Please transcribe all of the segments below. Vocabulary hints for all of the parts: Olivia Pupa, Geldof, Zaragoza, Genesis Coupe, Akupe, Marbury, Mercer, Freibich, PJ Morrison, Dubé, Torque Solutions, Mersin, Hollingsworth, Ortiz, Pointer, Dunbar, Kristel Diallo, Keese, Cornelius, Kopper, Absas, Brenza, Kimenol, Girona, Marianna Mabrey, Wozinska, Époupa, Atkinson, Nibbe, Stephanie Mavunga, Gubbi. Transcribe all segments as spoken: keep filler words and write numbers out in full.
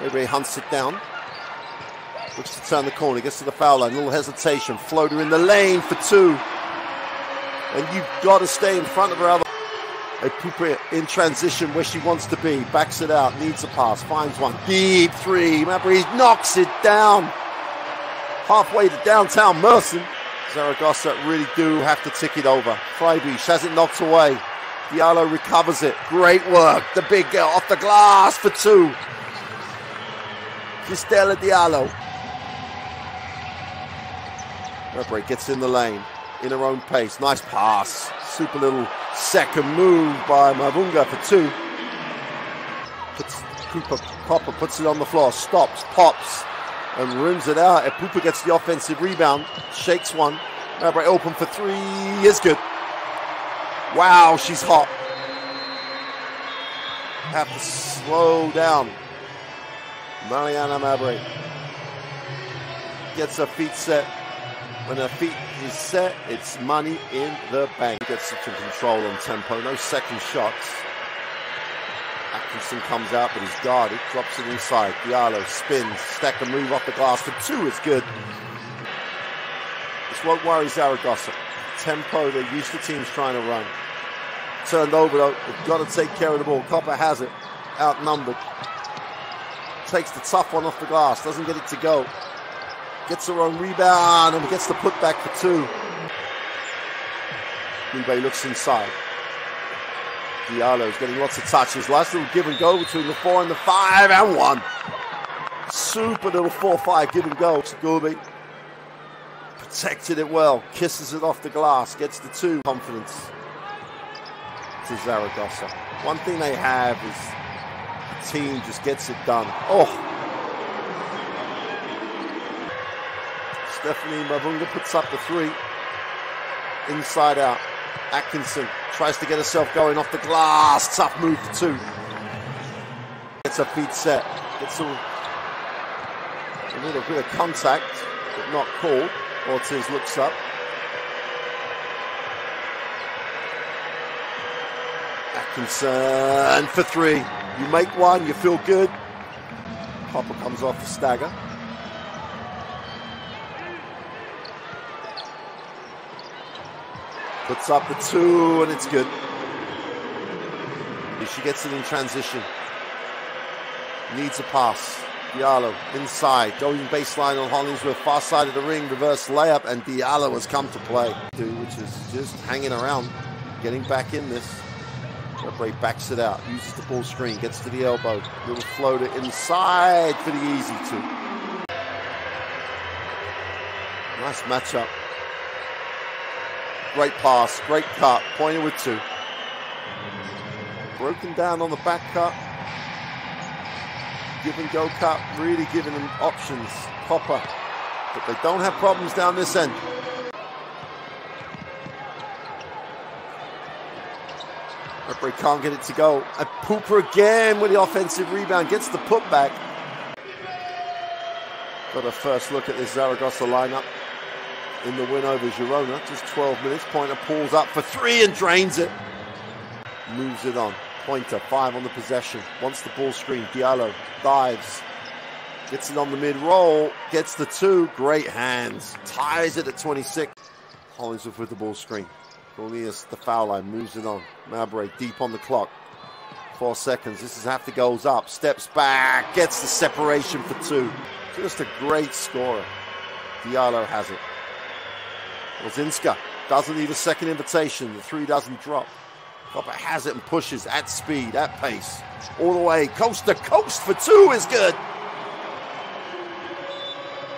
Mabry hunts it down. Looks to turn the corner, gets to the foul line, little hesitation, floater in the lane for two. And you've got to stay in front of her. Other Époupa in transition where she wants to be, backs it out, needs a pass, finds one, deep three, Mabrey knocks it down. Halfway to downtown Mersin. Zaragoza really do have to tick it over. Freibich has it knocked away. Diallo recovers it, great work, the big girl off the glass for two. Kristel Diallo. Mabrey gets in the lane, in her own pace. Nice pass. Super little second move by Mavunga for two. Puts, Cooper, Kopper puts it on the floor. Stops, pops, and rims it out. Époupa gets the offensive rebound. Shakes one. Mabrey open for three. Is good. Wow, she's hot. Have to slow down. Marianna Mabrey gets her feet set. When her feet is set, it's money in the bank. Gets such a control on tempo, no second shots. Atkinson comes out, but he's guarded, drops it inside. Diallo spins, stack a move off the glass for two is good. This won't worry Zaragoza. Tempo, they're used to teams trying to run. Turned over though, they've got to take care of the ball. Kopper has it, outnumbered. Takes the tough one off the glass, doesn't get it to go. Gets her own rebound and gets the putback for two. Nibbe looks inside. Diallo's getting lots of touches. Last little give and go between the four and the five and one. Super little four five give and go. Gubbi protected it well. Kisses it off the glass. Gets the two. Confidence to Zaragoza. One thing they have is the team just gets it done. Oh. Stephanie Mavunga puts up the three. Inside out. Atkinson tries to get herself going off the glass. Tough move for two. Gets her feet set. Gets a, a little bit of contact, but not called. Ortiz looks up. Atkinson for three. You make one, you feel good. Kopper comes off the stagger. Puts up the two, and it's good. She gets it in transition. Needs a pass. Diallo inside, going baseline on Hollingsworth, far side of the ring, reverse layup, and Diallo has come to play. Two, which is just hanging around, getting back in this. Mabrey backs it out, uses the ball screen, gets to the elbow. Little floater inside for the easy two. Nice matchup. Great pass, great cut, Pointer with two. Broken down on the back cut. Give and go cut, really giving them options. Kopper, but they don't have problems down this end. Mabrey can't get it to go. And Pupa again with the offensive rebound, gets the putback. Got a first look at this Zaragoza lineup. In the win over Girona, just twelve minutes. Pointer pulls up for three and drains it. Moves it on. Pointer, five on the possession. Wants the ball screen. Diallo dives. Gets it on the mid-roll. Gets the two. Great hands. Ties it at twenty-six. Hollingsworth with the ball screen. Cornelius, the foul line. Moves it on. Mabrey deep on the clock. Four seconds. This is half the goals up. Steps back. Gets the separation for two. Just a great scorer. Diallo has it. Wozinska doesn't need a second invitation. The three doesn't drop. Kopper has it and pushes at speed, at pace. All the way, coast to coast for two is good.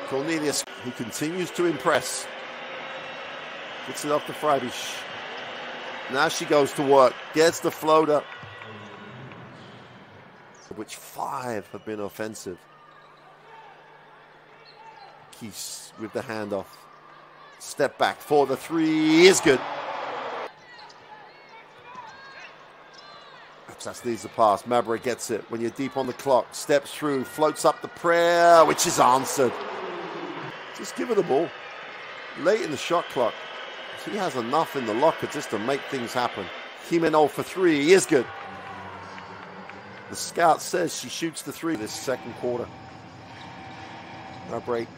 Cornelius, who continues to impress. Gets it off to Freibich. Now she goes to work. Gets the floater. Of which five have been offensive. Keese with the handoff. Step back for the three is good. Absas needs the pass. Mabrey gets it. When you're deep on the clock, steps through, floats up the prayer, which is answered. Just give her the ball. Late in the shot clock. She has enough in the locker just to make things happen. Kimenol for three is good. The scout says she shoots the three this second quarter. Mabrey,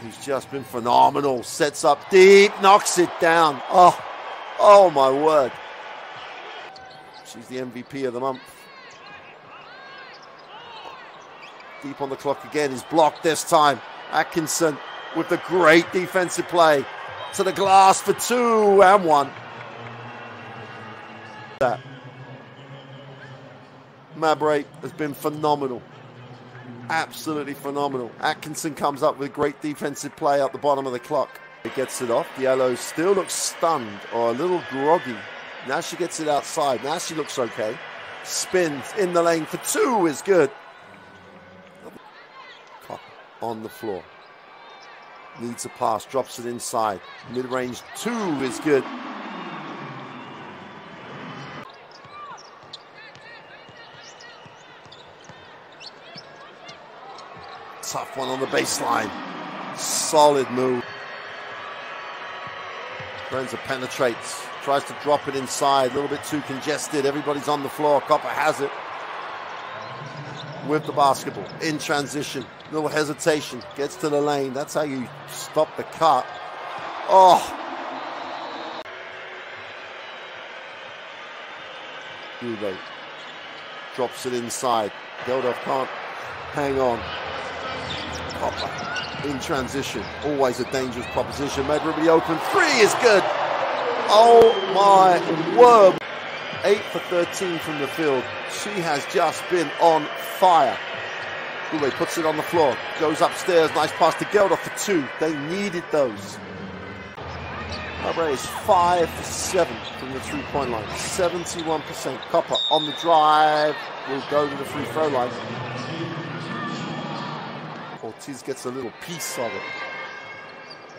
who's just been phenomenal, sets up deep, knocks it down. Oh, oh my word. She's the M V P of the month. Deep on the clock again, is blocked this time. Atkinson with the great defensive play. To the glass for two and one. That Mabrey has been phenomenal. Absolutely phenomenal. Atkinson comes up with great defensive play at the bottom of the clock. It gets it off. Diallo still looks stunned or a little groggy. Now she gets it outside. Now she looks okay. Spins in the lane for two is good. On the floor. Needs a pass, drops it inside. Mid-range two is good. Tough one on the baseline. Solid move. Brenza penetrates, tries to drop it inside. A little bit too congested. Everybody's on the floor. Kopper has it. With the basketball in transition, little hesitation, gets to the lane. That's how you stop the cut. Oh, Dubé drops it inside. Geldof can't hang on. Kopper in transition, always a dangerous proposition. Made everybody open. Three is good. Oh my word! eight for thirteen from the field. She has just been on fire. Dubé puts it on the floor. Goes upstairs. Nice pass to Geldof for two. They needed those. Mabrey is five for seven from the three-point line. seventy-one percent. Kopper on the drive. Will go to the free throw line. Ortiz gets a little piece of it.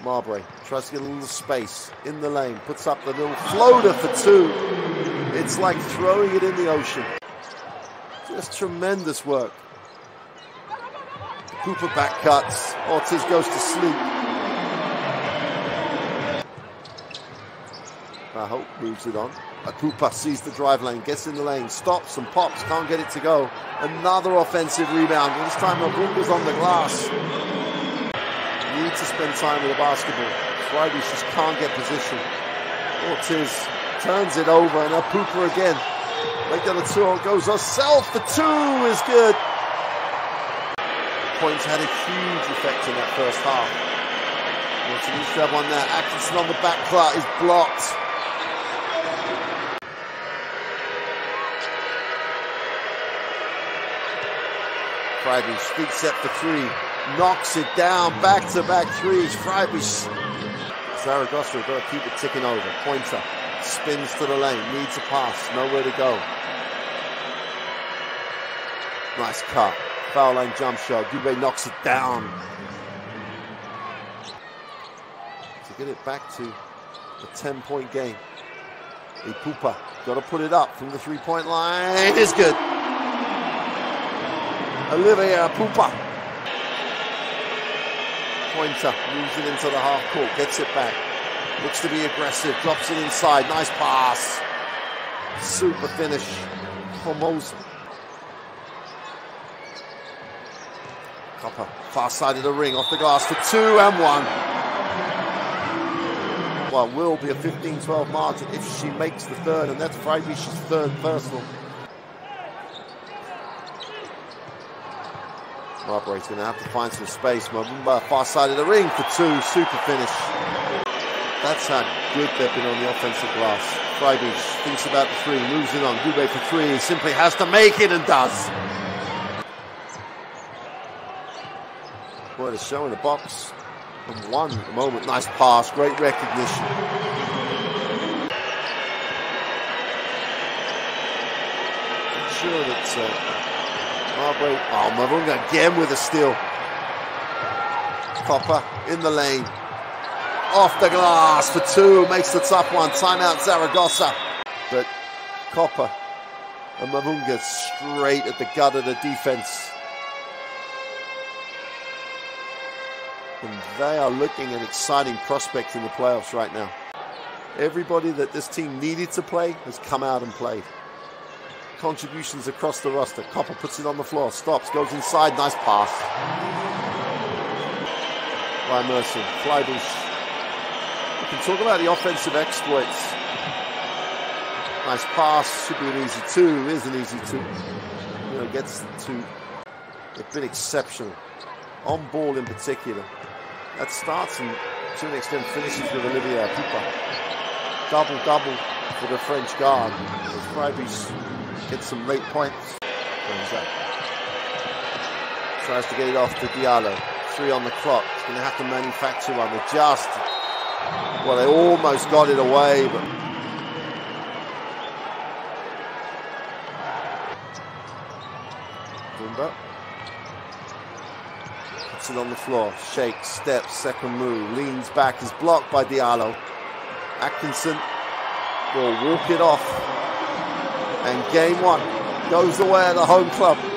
Mabrey tries to get a little space in the lane. Puts up the little floater for two. It's like throwing it in the ocean. Just tremendous work. Pupa back cuts. Ortiz goes to sleep. Bajo moves it on. Akupe sees the drive lane, gets in the lane, stops and pops, can't get it to go. Another offensive rebound. This time Mavunga's on the glass. Need to spend time with the basketball. Freibich just can't get position. Ortiz turns it over, and Époupa again. Make that a two, goes herself, the two is good. Points had a huge effect in that first half. She needs to have one there. Atkinson on the back court is blocked. Freibich speaks up for three, knocks it down, back-to-back threes. Freibich. Zaragoza has got to keep it ticking over. Pointer. Spins to the lane, needs a pass, nowhere to go. Nice cut, foul line jump shot. Dubé knocks it down. To get it back to a ten-point game. Époupa got to put it up from the three-point line. It is good. Olivia Pupa. Pointer moves it into the half court, gets it back. Looks to be aggressive, drops it inside, nice pass. Super finish for Moser. Kopper, far side of the ring, off the glass for two and one. Well, will be a fifteen twelve margin if she makes the third, and that's Freibich's third personal. Marbury's going to have to find some space. Mavunga, far side of the ring for two, super finish. That's how good they've been on the offensive glass. Freibich thinks about the three, moves it on. Dubé for three, he simply has to make it and does. Boy, they're showing the box. And one at the moment, nice pass, great recognition. I'm sure that uh, Marbury, oh, Mavunga again with a steal. Kopper in the lane. Off the glass for two, makes the tough one. Timeout Zaragoza. But Kopper and Mavunga straight at the gut of the defense. And they are looking an exciting prospect in the playoffs right now. Everybody that this team needed to play has come out and played. contributions across the roster. Kopper puts it on the floor, stops, goes inside, nice pass by Mercer. Freibich. We can talk about the offensive exploits. Nice pass, should be an easy two, is an easy two. You know, gets the two. They've been exceptional. On ball in particular. That starts and to an extent finishes with Olivia Pupa. Double-double for the French guard. Freibich gets some late points. Tries to get it off to Diallo. Three on the clock. He's going to have to manufacture one. They just, well, they almost got it away, but Dunbar puts it on the floor. Shakes, steps, second move, leans back, is blocked by Diallo. Atkinson will walk it off, and game one goes away at the home club.